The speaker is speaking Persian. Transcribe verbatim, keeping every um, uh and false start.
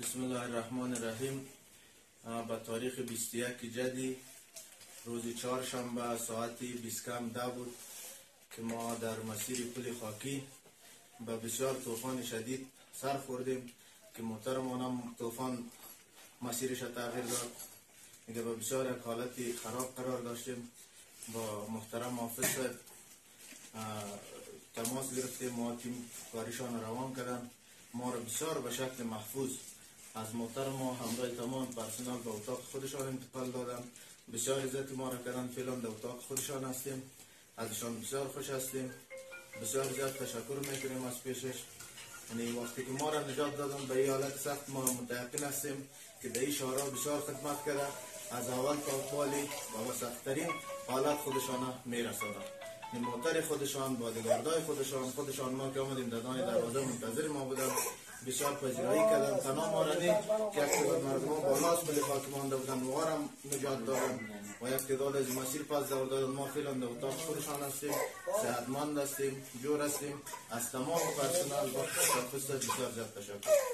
بسم الله الرحمن الرحیم. با تاریخ بیست و یک جدی روز چهارشنبه ساعت بیست کم ده بود که ما در مسیر پل خاکی به بسیار طوفان شدید سر خوردیم که محترمانم طوفان مسیرش تغییر داد، میگه به بسیار یک حالتی خراب قرار داشتیم. با محترم حافظ صاحب تماس گرفتیم، ما تیم کاریشان روان کردن، ما را بسیار به شکل محفوظ از محترم ما همراه تمام پرسنل به اتاق خودشان انتقال دادن. بسیار عزت ما را کردن، فعلا در اتاق خودشان هستیم، ازشان بسیار خوش هستیم، بسیار زیاد تشکر میکنیم از پیشش. یعنی وقتی که ما را نجات دادن به این حالت سخت، ما متعقل هستیم که در این شهرها بسیار خدمت کرده، از اول تا پالی و سختترین حالت خودشان میرساند. موتر خودشان، بادگاردای خودشان، خودشان ما که آمدیم ددان دروازه منتظر ما بودم، بسیار پذیرایی کردن، تنها ما را دید که اکتداد مردمان بالا از پل خاکی مانده بودن، ما را نجات دادن و اکتداد از مسیر پس دور دادن. ما فعلا در اتاق خودشان هستیم، صحتمند هستیم، جور هستیم. از تمام پرسنل و شخص بسیار زیاد تشکر.